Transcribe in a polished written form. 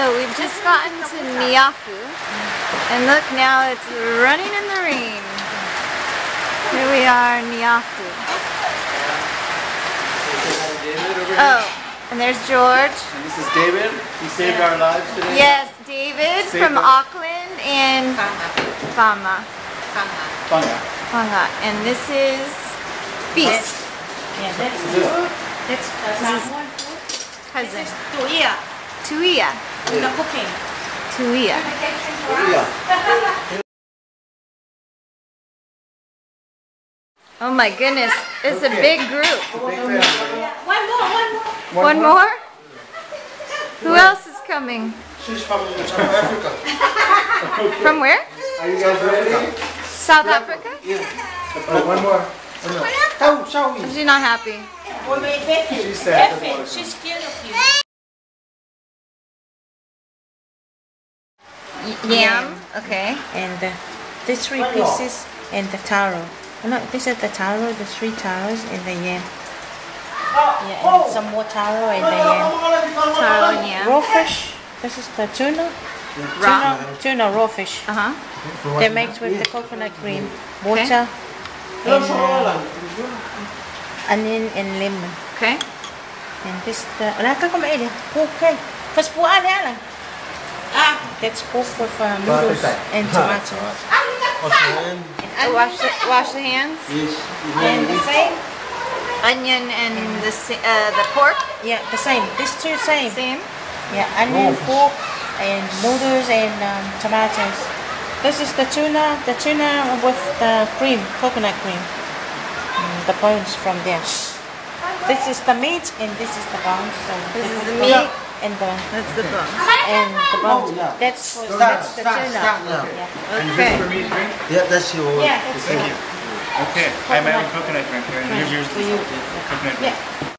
So we've just gotten to Niafu, and look, now it's running in the rain. Here we are, Niafu. Oh, and there's George. And this is David. He saved our lives today. Yes, David from Auckland and Bama. Bama. And this is Beast. That's my cousin. Tuia. Tuia. Oh my goodness, it's a big group. One more? Who else is coming? She's from South Africa. From where? Are you guys ready? South Africa? Yeah. Oh, one more. She's not happy. She's sad. She's scared of you. Yam, okay. And the three pieces and the taro. No, this is the taro, the three taros and the yam. Yeah, and some more taro and the yam. Taro and yam. Raw fish. This is the tuna. Tuna raw fish. They're mixed with the coconut cream, water, and onion and lemon. Okay. And this the. That's pork with noodles and tomatoes. Wash the hands? Yes. And the same? Onion and the pork? Yeah, the same. These two same. Same? Yeah, onion, pork, and noodles and tomatoes. This is the tuna with the cream, coconut cream. The bones from there. This is the meat and this is the bones. So this is the meat. And the that's the bone. And the bone. That's the tuna. Yeah. Okay. And this for me to drink? Yeah, that's your thank you. Okay. I have my own coconut drink here and here's the coconut drink. Yeah.